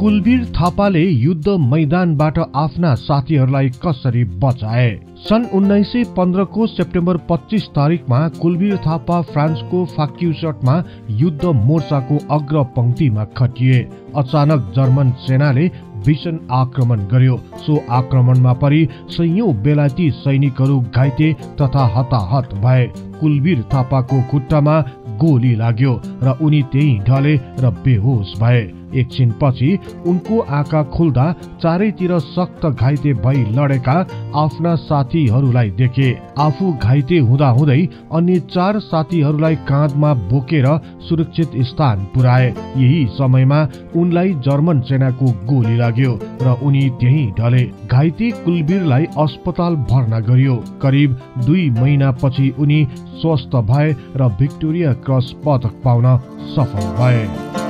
कुलबीर थापाले युद्ध मैदानबाट आफ्ना साथीहरूलाई कसरी बचाए। सन् 1915 को सेप्टेम्बर 25 तारिखमा कुलबीर थापा फ्रान्सको फाक्युसटमा युद्ध मोर्चाको अग्रपंक्तिमा खटिए। अचानक जर्मन सेनाले भीषण आक्रमण गर्यो। सो आक्रमणमा परी सयौं बेलायती सैनिकहरू घाइते तथा हताहत भए। कुलबीर थापाको खुट्टामा गोली लाग्यो र उनी त्यही ढले र बेहोस भए। एकछिन पछि उनको आँखा खुल्दा चारैतिर सख्त घाइते भई लडेका आफ्ना साथीहरूलाई देखे। आफू घाइते हुँदाहुँदै अन्य चार साथीहरूलाई काँधमा बोकेर सुरक्षित स्थान पुर्याए। यही समयमा उनलाई जर्मन सेनाको गोली लाग्यो र उनी त्यही ढले। घाइते कुलबीरलाई अस्पताल भर्ना गरियो। करिब 2 महिनापछि उनी स्वस्थ भए र भिक्टोरिया क्रस पदक पाउन सफल भए।